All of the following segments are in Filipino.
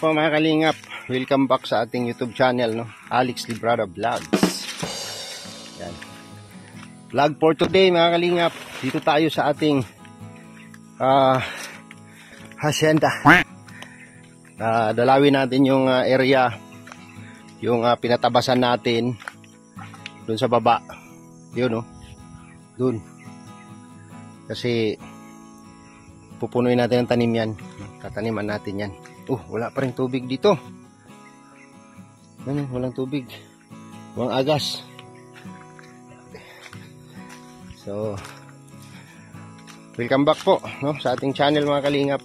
po mga kalingap, welcome back sa ating YouTube channel, no? Alex Librada Vlogs. Yan. Vlog for today mga kalingap, dito tayo sa ating hacienda. Dalawin natin yung area, yung pinatabasan natin doon sa baba. Yun, no? Doon. Kasi pupunuin natin ang tanim yan. Tataniman natin yan. Wala pa rin tubig dito. Ano, walang tubig. Walang agas. So, welcome back po, no, sa ating channel mga kalingap.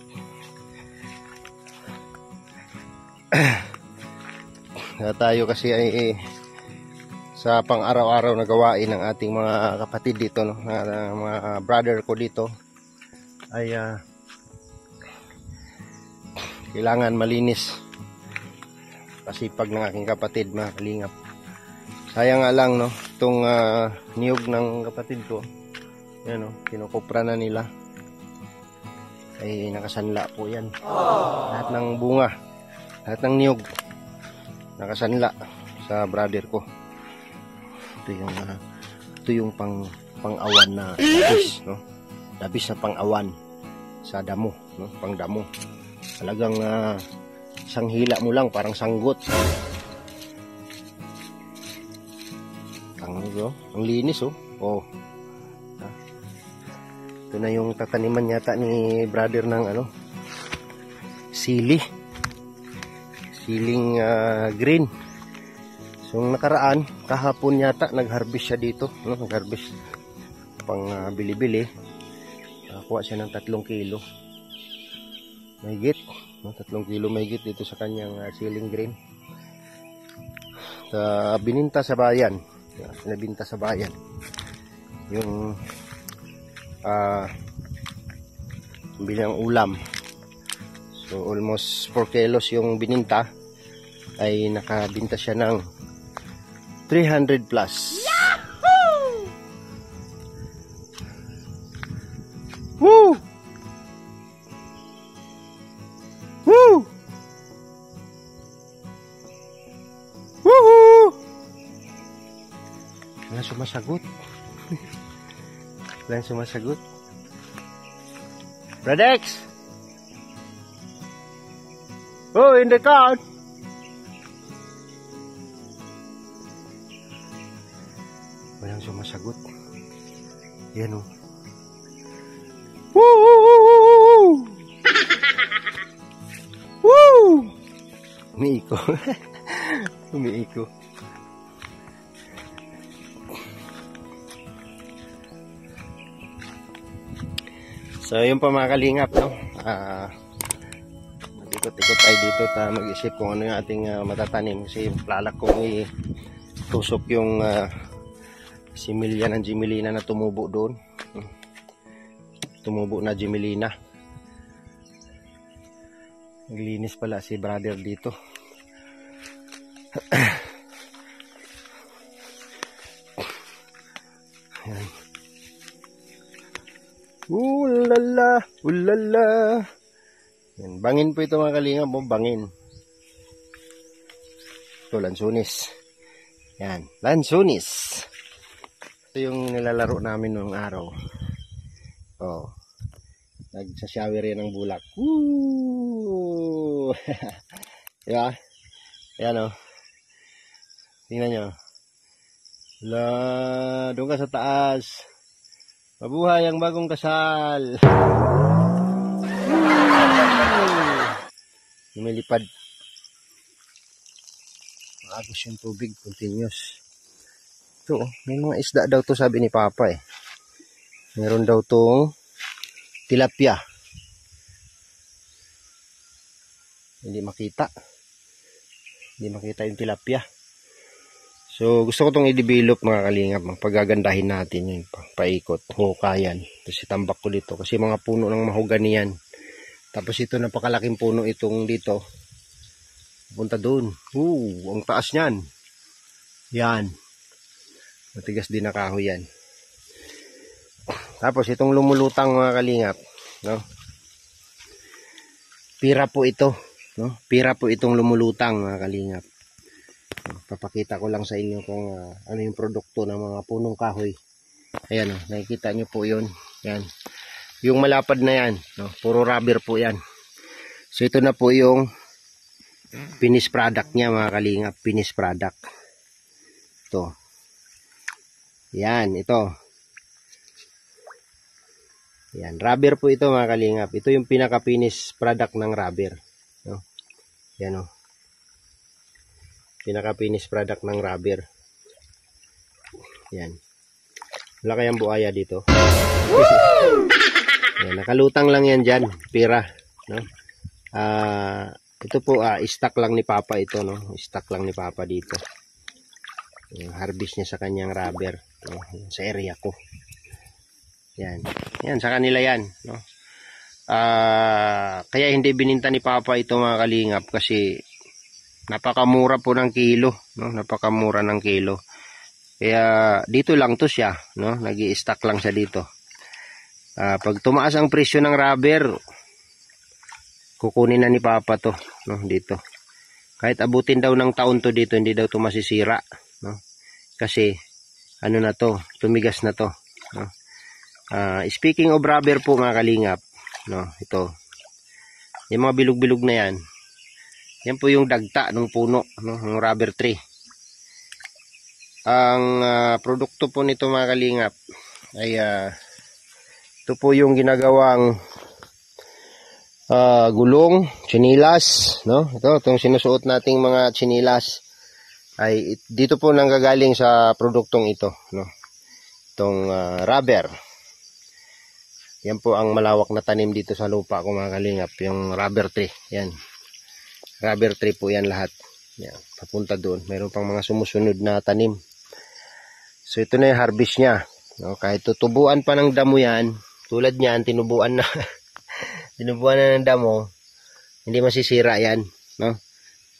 Tayo kasi ay sa pang-araw-araw na gawain ng ating mga kapatid dito, no, mga brother ko dito ay kailangan malinis, pasipag ng aking kapatid mga kalingap. Sayang nga lang, no, itong niyog ng kapatid ko, yan, no, kinukupra na nila, ay nakasanla po yan. Aww. Lahat ng bunga, lahat ng niyog nakasanla sa brother ko. Ito yung pang-awan na labis, no, labis na pang-awan sa damo, no, pang-damo. Talagang sanghila mo lang, parang sanggot. Ang linis, oh. Oh. Ito na yung tataniman yata ni brother ng ano, sili. Siling green. So nakaraan, kahapon yata nag-harvest siya dito, no? Nag-harvest pang bili-bili. Kuha siya ng 3 kilo. Mahigit, 3 kilo mahigit dito sa kanyang siling green. Bininta sa bayan, nabinta sa bayan yung bilang ulam. So almost 4 kilos yung bininta, ay nakabinta siya ng 300 plus. Yahoo! Woo! Sumasagot. Lang sumasagot. Bradex. Oh, in the count. Walang sumasagot. Yan, oh. Woo! Woo! Woo! Umiiko. Umiiko. So, yun pa mga kalingap, no? Ikot-ikot tayo dito, mag-isip kung ano yung ating matatanim. Kasi lalak kong itusok yung similya ng Gmelina na tumubo doon. Tumubo na Gmelina. Naglinis pala si brother dito. Ayan. Ulala, ulala. Yan, bangin po ito mga kalingap, oh, bangin. Ito, lansunis. Yan, lansunis. Ito yung nilalaro namin noong araw. Oh. Nagsasyawi rin ng bulak. Woo! Diba? Ayan, oh. Tingnan nyo. La, doon ka sa taas. Mabuhay ang bagong kasal. Lumilipad. Maagos yung tubig, continuous. Ito, may mga isda daw to, sabi ni Papa, eh. Meron daw tong tilapya. Hindi makita. Hindi makita yung tilapya. So, gusto ko itong i-develop mga kalingap. Pagagandahin natin yun. Paikot. Hoka yan. Tapos itambak ko dito. Kasi mga puno ng mahogany yan. Tapos ito, napakalaking puno itong dito. Punta doon. Ang taas nyan. Yan. Matigas din na kahoy yan. Tapos itong lumulutang mga kalingap, no? Pira po ito. No? Pira po itong lumulutang, mga kalingap. Papakita ko lang sa inyo kung ano yung produkto ng mga punong kahoy. Ayan, no? Nakikita nyo po yun. Ayan. Yung malapad na yan, no? Puro rubber po yan. So ito na po yung finish product niya, mga kalingap. Finish product. Ito. Ayan, ito. Ayan, rubber po ito, mga kalingap. Ito yung pinaka-finish product ng rubber. Yan o. Pinaka-finish product ng rubber. Yan. Wala kayang buhaya dito. Yan, nakalutang lang yan dyan. Pira. No? Ito po, stock lang ni Papa ito. No? Stock lang ni Papa dito. Yung harvest niya sa kanyang rubber. No? Sa area ko. Yan. Yan, sa kanila yan. No? Kaya hindi bininta ni Papa ito, mga kalingap, kasi napakamura po ng kilo, no? Napakamura ng kilo, kaya dito lang to siya, no? Nag-i-stock lang siya dito. Pag tumaas ang presyo ng rubber, kukunin na ni Papa to, no? Dito kahit abutin daw ng taon to dito, hindi daw to masisira, no? Kasi ano na to, tumigas na to, no? Speaking of rubber po, mga kalingap, no, ito. Yung mga bilog-bilog na yan. Yan po yung dagta ng puno, no, ng rubber tree. Ang produkto po nito, mga kalingap, ay ito po yung ginagawang gulong, chinilas, no? Ito, itong sinusuot nating mga chinilas ay dito po nanggagaling sa produktong ito, no. Itong rubber. Yan po ang malawak na tanim dito sa lupa ko, mga kalingap, yung rubber tree. Yan. Rubber tree po yan lahat. Yan. Papunta doon. Meron pang mga sumusunod na tanim. So ito na yung harvest niya. No, kahit tutubuan pa ng damo yan, tulad niyan, tinubuan na. Tinubuan na ng damo. Hindi masisira yan. No?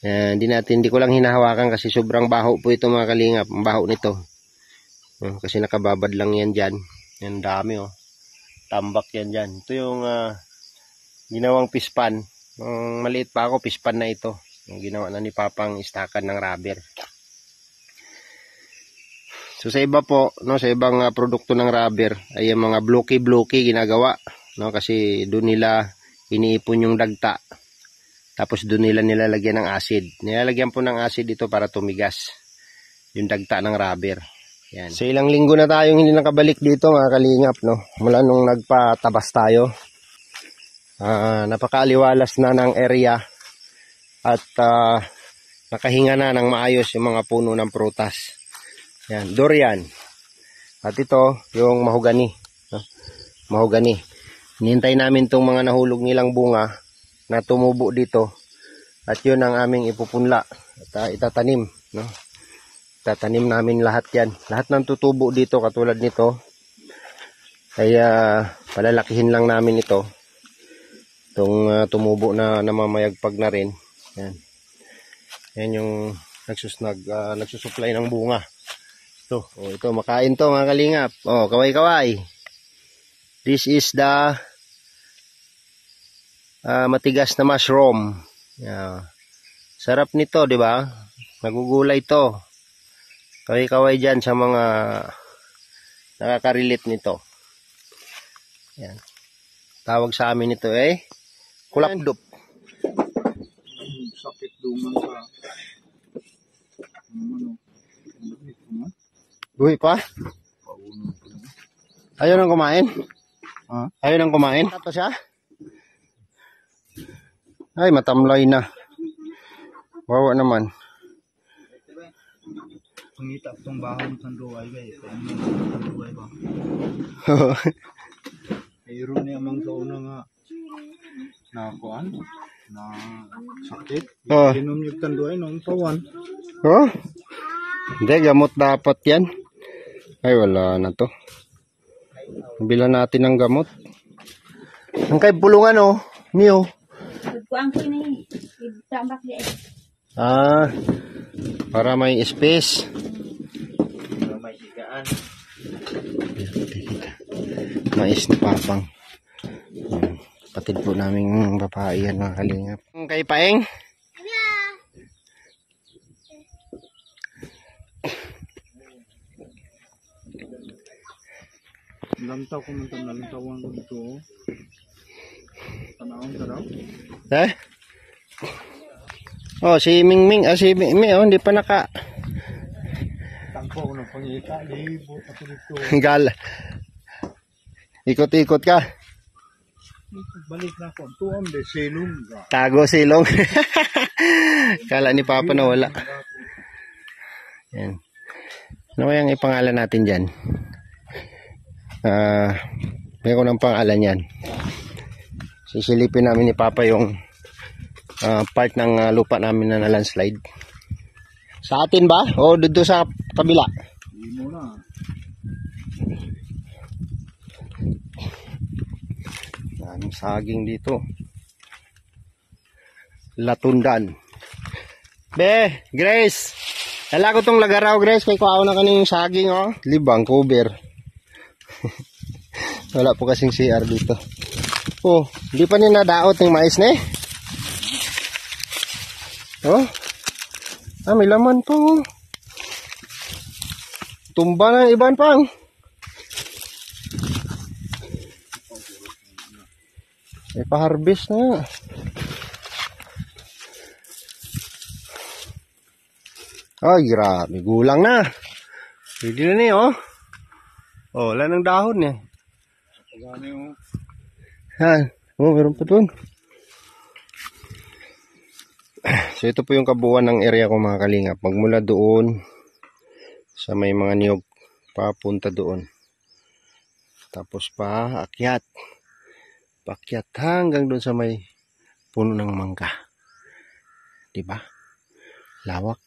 Hindi ko lang hinahawakan kasi sobrang baho po ito, mga kalingap. Ang baho nito. No, kasi nakababad lang yan dyan. Yan, dami oh. Tambak yan dyan. Ito yung ginawang pispan. Nung maliit pa ako, pispan na ito. Yung ginawa na ni Papang istakan ng rubber. So sa iba po, no, sa ibang produkto ng rubber, ay yung mga bloki-bloki ginagawa. No, kasi doon nila iniipon yung dagta. Tapos doon nila nilalagyan ng acid. Nilalagyan po ng acid ito para tumigas yung dagta ng rubber. Yan. So ilang linggo na tayong hindi nakabalik dito, mga kalingap, no? Mula nung nagpatabas tayo, napakaaliwalas na ng area at nakahinga na ng maayos yung mga puno ng prutas. Yan, durian. At ito, yung mahogany. No? Mahogany. Hinintay namin itong mga nahulog nilang bunga na tumubo dito at yun ang aming ipupunla at itatanim, no? Tatanim namin lahat yan. Lahat ng tutubo dito katulad nito. Kaya palalakihin lang namin ito. Itong tumubo na namamayagpag na rin. Yan. Yan yung nagsusupply ng bunga. Ito. Oh, ito. Makain to, mga kalingap. Oh, kaway-kaway. This is the matigas na mushroom. Yeah. Sarap nito, di ba? Nagugulay to. Kaway-kaway dyan sa mga nakaka-relate nito. Yan. Tawag sa amin nito kulakdop. Sakit duman sa buhi pa? Ayaw nang kumain? Ayaw nang kumain? Ito siya? Ay, matamlay na. Wawa naman. Pangitap tong bahay ng ruway ba? Mayroon niya mang taon nga nakuan, na sakit. Inom yung tanduay ng pawan. Oh? Hindi, gamot dapat yan. Ay, wala na to. Bilan natin ang gamot. Ang kay pulungan, oh. Miyo. Kuang ko na yun. Tambak niya eh. Para may space. Para may higaan. Mais na Papang. Patid po namin papaiyan, mga kalingap. Kung kay Paeng. Lantaw ko ng lantawan ko dito. Tanawang ka daw? Eh? Oh, si Mingming. Ah, si Mingming. Oh, hindi pa naka. Tangko ko ng pangita. Libot ako dito. Gala. Ikot-ikot ka. Balik na ako. Tuwam de silong. Tago silong. Kala ni Papa na wala. Yan. Ano kayang ipangalan natin dyan? Mayroon ng pangalan yan. Sisilipin namin ni Papa yung part ng lupa namin na landslide. Sa atin ba? O doon sa kabila? Hindi mo na. Daming saging dito. Latundan. Be, Grace! Dala ko tong lagaraw, Grace. May kuaw na kanin yung saging, oh. Libang cover. Wala po kasing CR dito. Oh, hindi pa niya nadaot yung mais na eh. Oh. Ah, may laman pa. Tumba na iban pang. May pa-harvest na. Ay, grabe. Gulang na. Pwede na niya, oh. Oh, wala ng dahon eh. Pagano yung... Yan. Oh, meron pa doon. So, ito po yung kabuuan ng area ko mga kalingap. Magmula doon sa may mga niyog papunta doon. Tapos pa akyat. Pakyat hanggang doon sa may puno ng mangga. Diba? Lawak.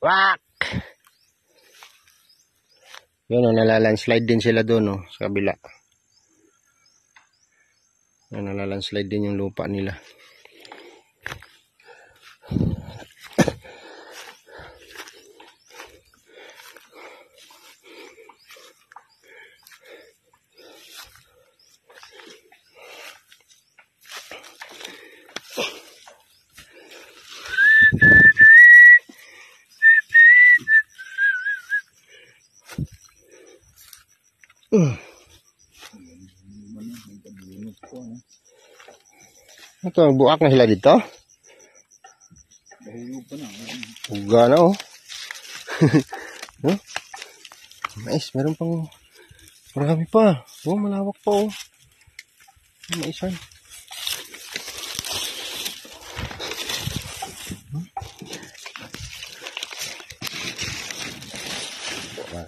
Wak! Yun o, nalalandslide din sila doon o, sa kabila. Yun, nalalandslide din yung lupa nila. Ito, buak na sila dito. Uga na oh. No? Mais, meron pang marami pa. Oh, malawak pa oh. Maisan.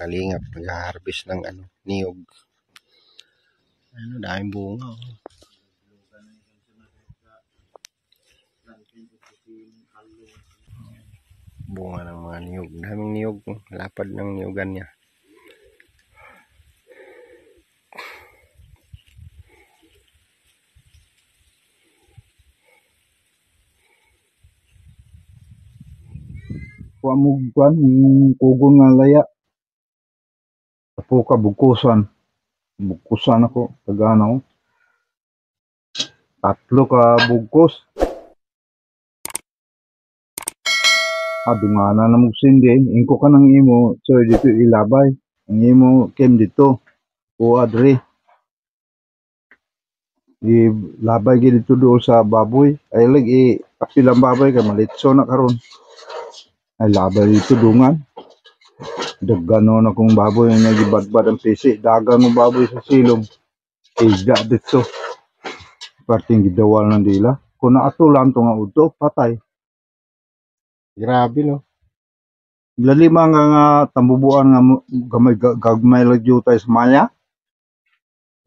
Kalingap, nag-harvest ng ano, niyog. Ano, daming bunga. Oh. Bunga ng mga niyog. Daming niyog. Lapad ng niyogan niya. Pamugban, kugong nga laya. Puka bukusan. Bukusan ako. Tagana ko. Tatlo ka bukus. Adungana na magsindi. Inko ka ng imo. So dito ilabay. Ang imo came dito. O adre. Ilabay dito doon sa baboy. Ay lag ipapilang baboy ka. Malitso na karon. Ay labay dito dungan. Dagano na kung baboy yung nagibadbad ang pisi. Dagang mo baboy sa silong. Iga dito. Parting gidawal ng dila. Kung naatulan ito nga uto, patay. Grabe no. Lalima nga tambubuan nga gagmay lagyo tayo sa maya.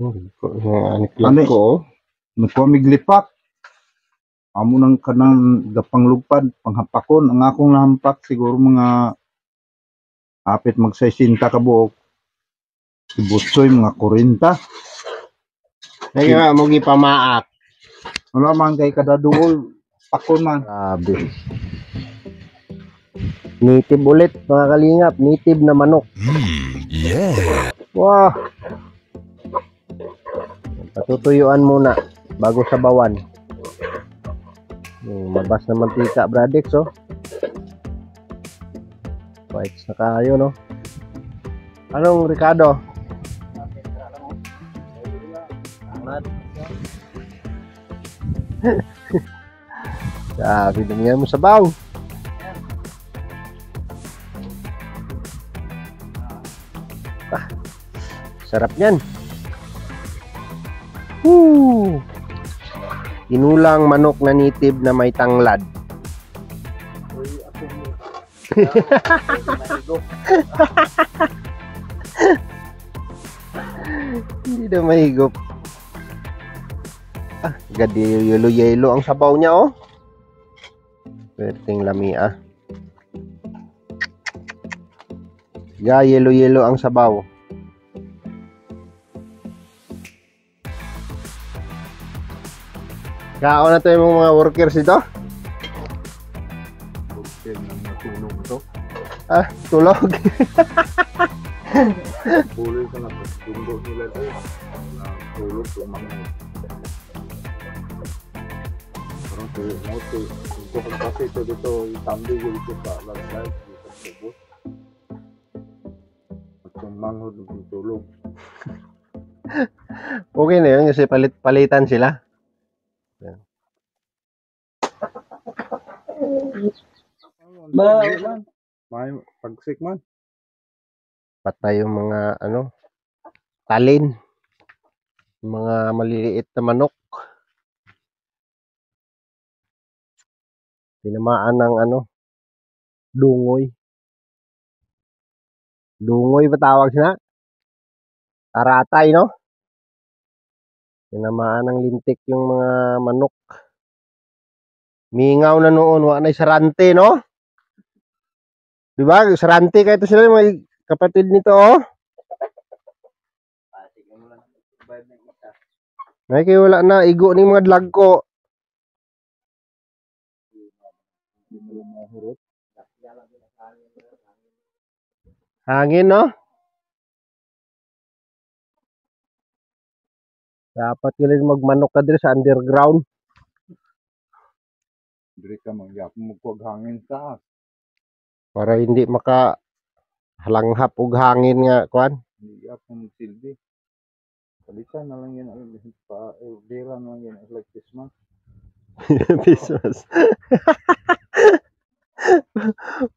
Aniklat ko. Nagkwamiglipak. Amo ng kanang panglupad, panghapakon. Ang akong nahampak siguro mga apit magsaisinta ka buok. Ibutsoy mga 40. Ay nga, mong ipamaak. Wala man kay kadaduol. Pakon man. Grabe. Native ulit, mga kalingap. Native na manok. Yeah. Wow. Patutuyuan muna bago sabawan. Mabas na mantika, Bradex, oh. Bites na kayo, no? Anong Ricardo? Sabi damihan mo sabaw. Ah, sarap yan. Inulang manok na native na may tanglad. Hindi na mahigop. Ah, gadi yelo-yelo ang sabaw niya, oh. Perting lami, ah. Ya, yelo-yelo ang sabaw. Kaon na to yung mga workers ito. Ah, tulog. Pulog na pagtulog nila doon. Tulog lang mga. Parang tulog mo ito. Kung kasi ito dito, itambi ko ito sa lagay. At yung manghod ng tulog. Okay na yun kasi palitan sila. Ba may pagsik man. Patay yung mga ano, talin. Mga maliliit na manok. Tinamaan ng ano, dungoy. Dungoy ba tawag siya? Taratay, no? Tinamaan ng lintik yung mga manok. Mingaw na noon, wala na sarante, no? Diba? Sarante kayo ito sila, mga kapatid nito, oh. Ay, kayo wala na. Igo ng mga dlag ko. Hangin, no? Dapat kayo magmanok ka dito sa underground. Dito ka mangyap mo kung hangin sa para hindi maka halanghap og hangin nga kuan. Hindi ako magsilbi. Palitan na lang yan ang pa dera na lang yan like Christmas. Christmas.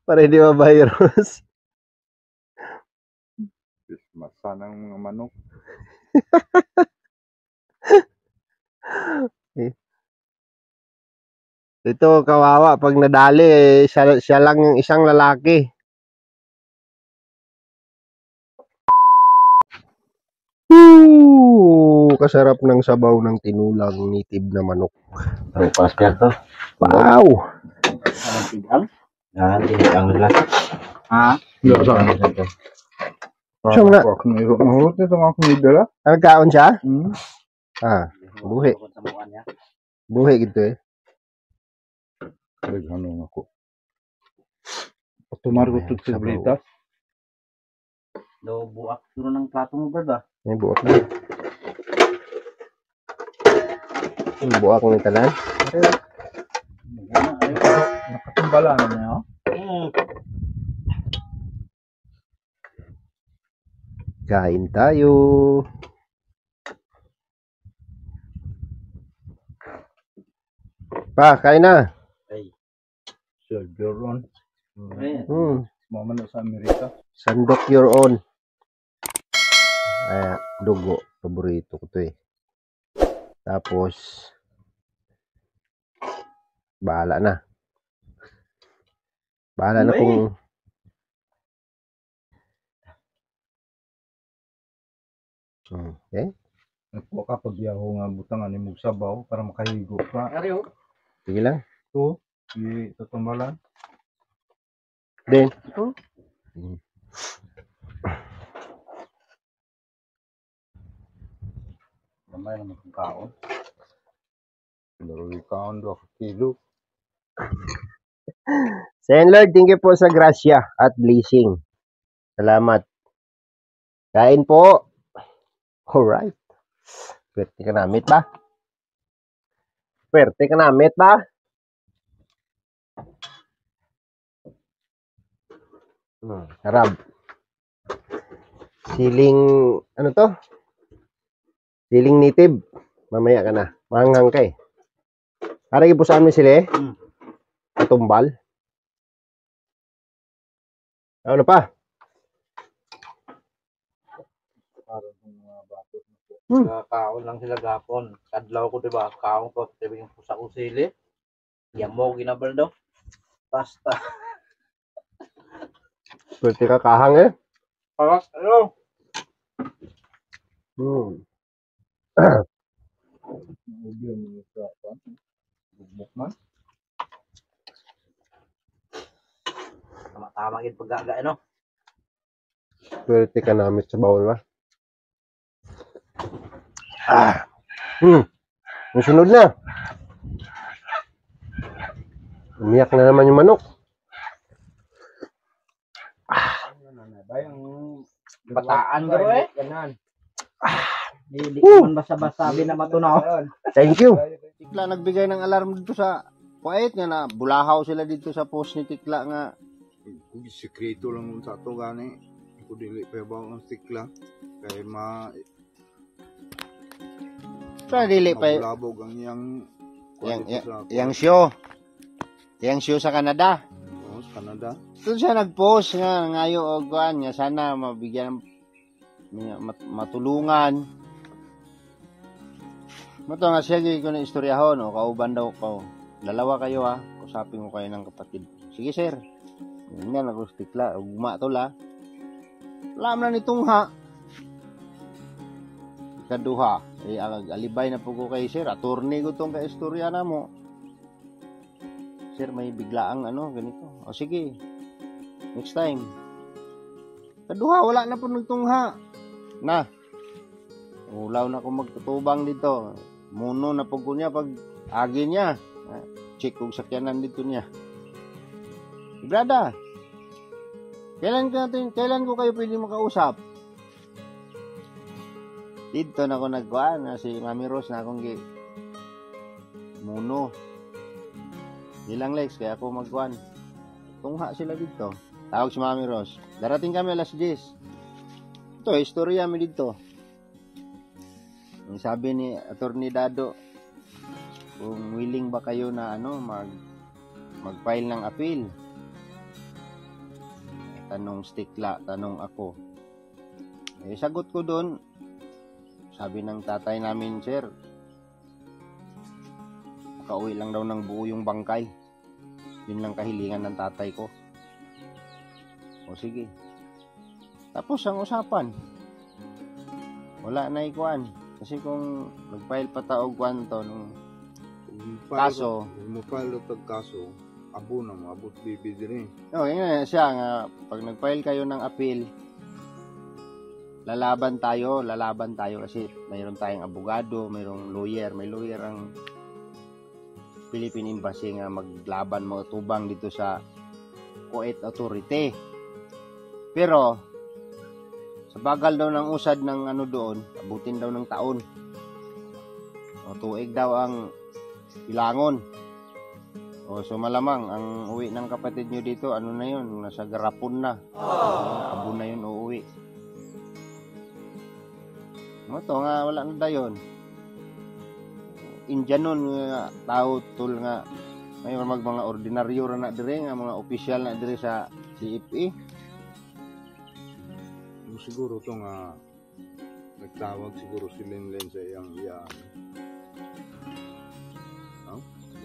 Para hindi mabayros. Christmas sana ng mga manok. Ito, kawawa. Pag nadali, siya lang yung isang lalaki. Kasarap ng sabaw ng tinulang nitib na manok. Ang pasper to. Wow! Anong tigang? Anong tigang nila? Ha? Saan? Saan? Saan na? Mahurot nito nga kung nito lang. Ang kaon siya? Ah, buhi. Buhi gitu eh. Reghanong ako. Tumargo ito sa blitas. Daw, buwak. Suro ng plato mo, brad, ah. May buwak na. May buwak ng talan. Nakatimbala na niya, oh. Kain tayo. Pa, kain na. Serve your own. Moment sa Amerika. Sandok your own. Ay, dugo. Paborito ko to eh. Tapos, bahala na. Bahala na kung okay. Kapag yaho nga butangan ni sabaw para makahigo pa. Sige lang. Ito. Di tutumbalan. Din. Ito. Mamaya naman kung kaon. Lalo kaon 2 kilo. Saint Lord, thank you po sa grasya at blessing. Salamat. Kain po. Alright. Pwerte ka namit ba? Sarap. Siling, ano to? Siling native. Mamaya ka na. Manghang ka eh. Para ipusaan mo sila eh. Katumbal. Ano pa? Parang bato. Kaon lang sila gapon. Kadlaw ko diba? Kaon ko. Diba yung pusa usili? Yamog, ginabal daw. Basta. Pwede ka kahang eh. Paras, ano? Tama-tama yung paggaga, ano? Pwede ka namit sa bawal ba? Nasunod na. Umiyak na naman yung manok. Bataan ko eh. Lilikman basa-basa na matunaw. Thank you. Tikla nagbigay ng alarm dito sa puwet nga na bulahaw sila dito sa post ni Tikla nga. Kung sikreto lang mo sa ito gani. Kung dili pa ba ang Tikla. Kaya ma... Kaya dili pa yung... Mabulabog ang yang show. Yang show sa Canada. Canada. So siya nag-post nga ngayo o kuan niya sana mabigyan ng matulungan. Mato nga siya gigi ko na istoryahon o kauban daw ko. Dalawa kayo ha. Kusapin mo kayo ng kapatid. Sige sir. Yan na nagustikla. Ugma to la. Alam na nitong ha. Kaduha. Eh, alibay na po ko kay sir. Attorney ko tong kaistorya na mo. Sir, may biglaang ano, ganito. O sige, next time. Kaduha, wala na po nagtungha. Na, ulaw na kung magtutubang dito. Muno na po niya pag agi niya. Check kung sakyanan dito niya. Brada, kailan ko kayo pwede makausap? Dito na ako nagkuha na si Mami Rose na akong muno. Ilang legs, kaya ako magwan. Tungha sila dito. Tawag si Mami Rose. Darating kami alas 10. Ito, istorya mi dito. Ang sabi ni Attorney Dado, kung willing ba kayo na ano, mag-file ng appeal? Tanong Tikla, tanong ako. Eh, sagot ko doon, sabi ng tatay namin, sir, kauwi lang daw ng buo yung bangkay. Yun lang kahilingan ng tatay ko. O sige. Tapos ang usapan. Wala na ikuan. Kasi kung nag-file pa taog kwanto nung kaso. Kung mag-file taog kaso, abo na mo. Abo't baby din eh. O, yun na siya nga. Pag nag-file kayo ng appeal, lalaban tayo. Lalaban tayo kasi mayroon tayong abogado, mayroong lawyer. May lawyer ang Philippine Embassy nga maglaban mo tubang dito sa Kuwait Authority. Pero sa bagal daw ng usad ng ano doon, abutin daw ng taon. O tuig daw ang ilangon. O so malamang ang uwi ng kapatid nyo dito, ano na yun, nasa garapon na. Abo na yun uuwi. O to nga, wala na dayon. Indian nun nga tao tol nga may mga ordinaryo na dire nga mga opisyal na dire sa CFE siguro to nga nagtawag siguro si Lenlen sa iyang iyan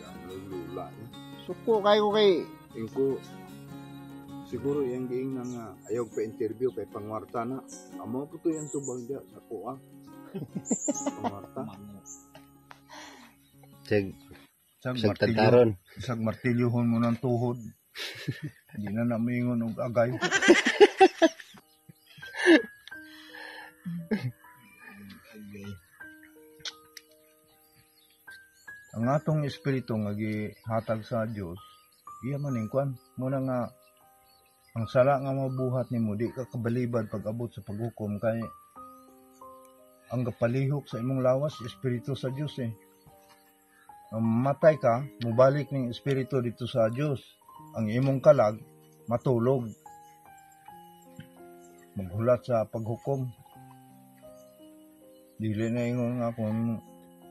iyan lula suko kayo kay ingko siguro iyang giing na nga ayaw pa interview kay pangwarta na amo po to yan tubag dia sa kuha pangwarta sagtataron. Sagmartilyuhon mo ng tuhod. Hindi na namingon og agay. Ang atong espiritu nga gihatag sa Dios, iya maning kwan, muna nga ang sala nga mabuhat nimo di ka kabalibad pag abot sa paghukom kay ang kapalihok sa imong lawas espiritu sa Dios eh. mamatay ka, mubalik ng espiritu dito sa Diyos. Ang imong kalag, matulog. Maghulat sa paghukom. Dili na ingon nga kung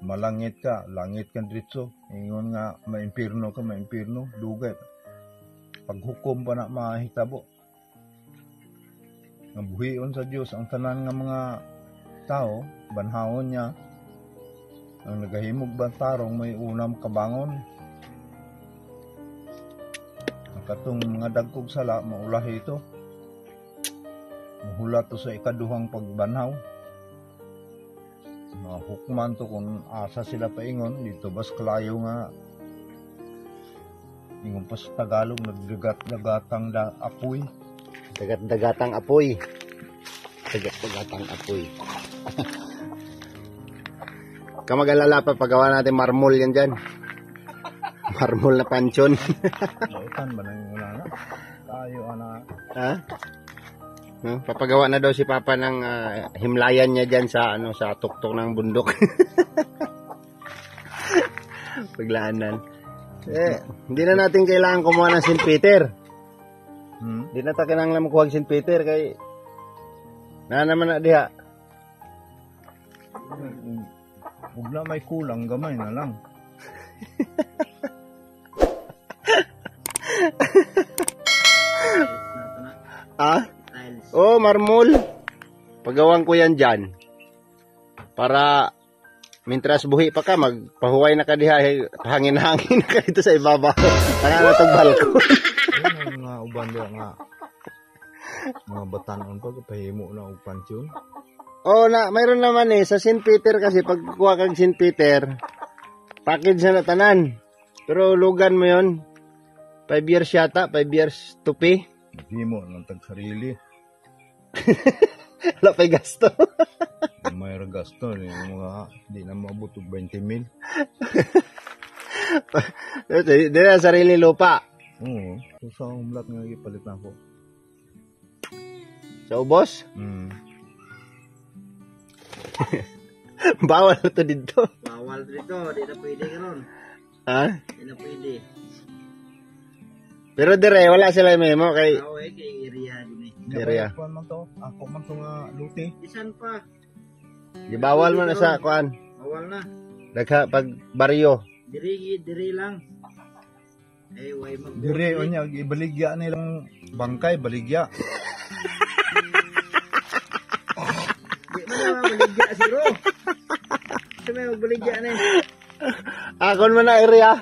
malangit ka, langit kang dritso. Ingon nga, maimpirno ka, maimpirno, dugat. Paghukom pa na mahitabo. Nabuhiyon sa Diyos ang tanan nga mga tao, banhaon niya. Ang nagahimog bantarong may unang kabangon. Ang katong mga dagkog sala, maulahi ito. Mahula to sa ikaduhang pagbanhaw. Mga hukman to kung asa sila paingon. Dito bas klayo nga. Ingon pa sa Tagalog, nagdagat-dagatang apoy. Dagat-dagatang apoy. Dagat-dagatang apoy. Kamag-alala pa, pagawa natin marmol yan dyan. Marmol na pansyon. Nautan ba nang wala na? Tayo, anak. Ha? No? Papagawa na daw si Papa ng himlayan niya dyan sa, ano, sa tuktok ng bundok. Paglaanan. Hindi na natin kailangan kumuha ng St. Peter. Hindi na tayo kailangan makuha ng St. Peter kay na naman na diha. Huwag na may kulang, gamay na lang. Ah? Oh, marmol. Pagawang ko yan dyan. Para, mintras buhi pa ka, magpahuway na ka diha, hangin-hangin na ka dito sa ibaba. Tanga na itong balkon. Ang mga uban doon nga. Mga batanon pa, pahimo na upansyon. Oh na, mayroon naman eh sa St. Peter kasi pag kukuha kang St. Peter, package na natanan. Pero lugan mo 'yon. 5 years yata, 5 years to pay. Hindi mo nang tagsarili. Wala pa'y gasto. Mayroon gasto eh, mga di na mabutog 20,000. Di na sarili lupa. Oo. Sa umlat nga ipalit na ako. Sa ubos? Bawal to dito. Bawal dito, di na pwede karon. Ha? Di na pwede. Pero dire wala sila memo kay oh, eh, kay area din. Area. Kuan man to, ako man tong luti. Isan pa. Di bawal man sa kuan. Bawal na. Dagha pag baryo. Dire lang. Eh way mag. Dire onya ibaligya nilang bangkay baligya. Baligya siro. Sino magbaligya na? Akon man na area.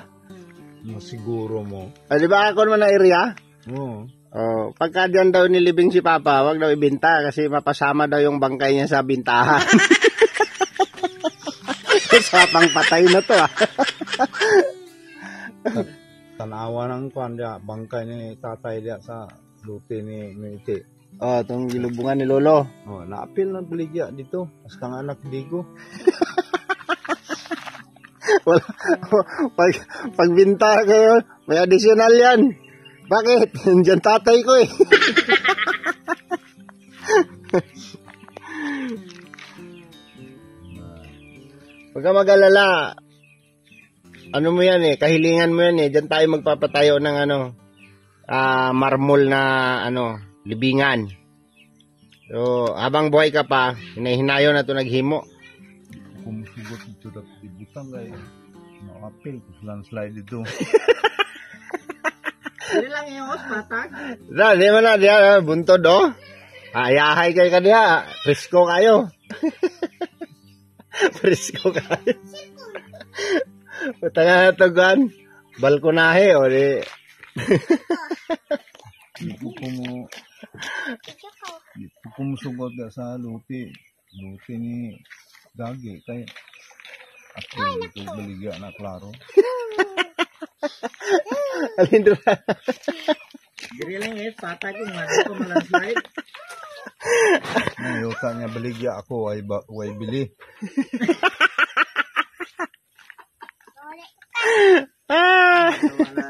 Siguro mo. Ah, di ba akon man na area? Oo. Oh, pagka diyan daw nilibing si Papa, wag daw ibenta kasi mapasama daw yung bangkay niya sa bintahan. Sa pangpatay na to ah. Tanawa ng kwan dia, bangkay ni tatay dia sa luti ni ite. Oh, itong gilubungan ni Lolo. Oh, naapil ng baligya dito. As kang anak digo. Wala. Pagbinta kayo, may additional yan. Bakit? Diyan tatay ko eh. Huwag ka mag-alala. Ano mo yan eh, kahilingan mo yan eh. Diyan tayo magpapatayo ng ano, marmol na ano, libingan. So, habang buhay ka pa, hinahinayo na ito naghimo. Kumusugot ito na ibutang kayo. Nakapil, landslide ito. Hindi lang yung osmatag. Hindi mo na, diya, buntod o. Ayahay kayo ka diya. Presko kayo. Presko kayo. Patanga na ito, gan. Balkonahe, o di. Kumusugot ka sa luti. Luti ni Gagi. Kaya atin ito baligya na klaro. Alindra. Diri lang eh. Patag yung mati ko malanslide. Mayota niya baligya ako. Way bili.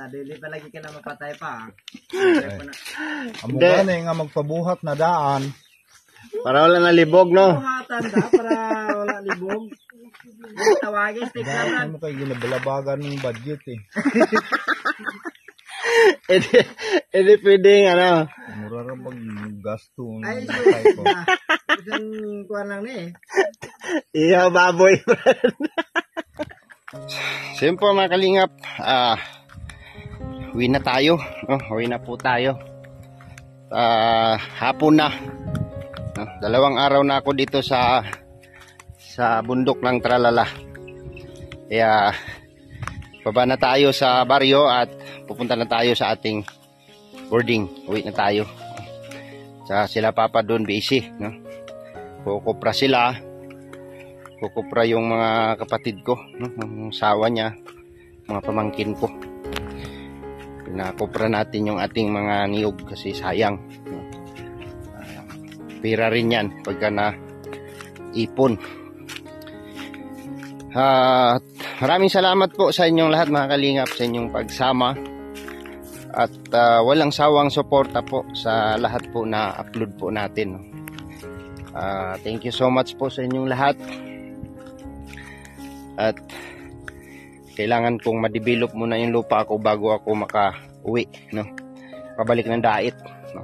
Dili palagi ka na mapatay pa. Ang mga na yung magpabuhat na daan. Para wala na libog, no? Para wala libog. Boom. Tawagin, stick naman. Dahil mo kayo ginabalabagan ng budget eh. Hindi pwedeng ano. Mura rin pag gasto. Ay, so. Isang kuha lang na eh. Iyo, baboy. Simple mga kalingap. Uwi na tayo. Uwi na po tayo. Hapon na. Dalawang araw na ako dito sa bundok ng Tralala. Kaya baba na tayo sa baryo at pupunta na tayo sa ating boarding. Uwi na tayo. Sa sila papa doon busy, no? Kukupra sila. Kukupra yung mga kapatid ko, no? Yung sawa niya, mga pamangkin ko. Pinakupra natin yung ating mga niyog kasi sayang, no? Pira rin yan pagka na ipon. Maraming salamat po sa inyong lahat mga kalingap, sa inyong pagsama at walang sawang suporta po sa lahat po na upload po natin. Thank you so much po sa inyong lahat at kailangan kong ma-develop muna yung lupa ako bago ako maka-uwi, no? Pabalik ng diet, no?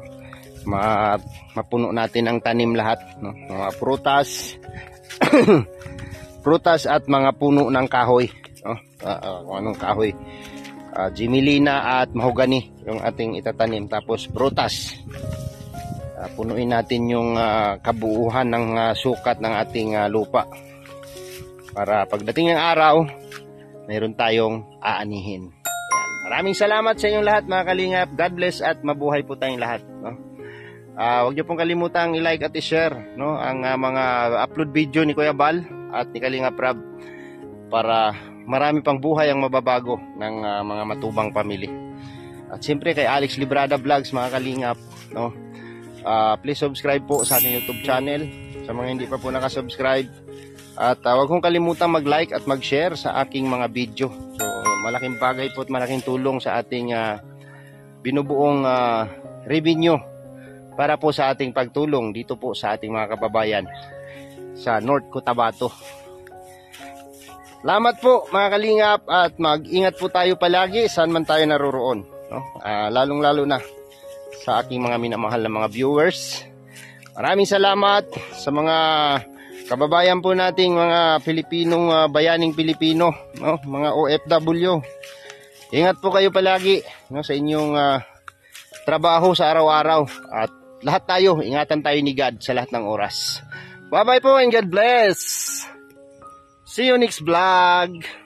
Mapuno natin ang tanim lahat, no? Mga prutas prutas at mga puno ng kahoy, no? Anong kahoy? Gmelina at mahogany yung ating itatanim, tapos prutas. Punuin natin yung kabuuhan ng sukat ng ating lupa para pagdating ng araw mayroon tayong aanihin. Yan. Maraming salamat sa inyong lahat mga kalingap. God bless at mabuhay po tayong lahat, no? Huwag niyo pong kalimutang i-like at i-share, no, ang mga upload video ni Kuya Bal at ni Kalinga Prab para marami pang buhay ang mababago ng mga matubang pamilya. At siyempre kay Alex Librada Vlogs mga kalingap, no? Please subscribe po sa aking YouTube channel sa mga hindi pa po nakasubscribe. At huwag kong kalimutang mag-like at mag-share sa aking mga video. So malaking bagay po at malaking tulong sa ating binubuong revenue para po sa ating pagtulong dito po sa ating mga kababayan sa North Cotabato. Salamat po mga kalingap at mag-ingat po tayo palagi saan man tayo naroroon, no? Lalong-lalo na sa aking mga minamahal na mga viewers. Maraming salamat sa mga kababayan po nating mga Pilipinong bayaning Pilipino, no? Mga OFW. Ingat po kayo palagi, no, sa inyong trabaho sa araw-araw at lahat tayo, ingatan tayo ni God sa lahat ng oras. Bye-bye po and God bless! See you next vlog!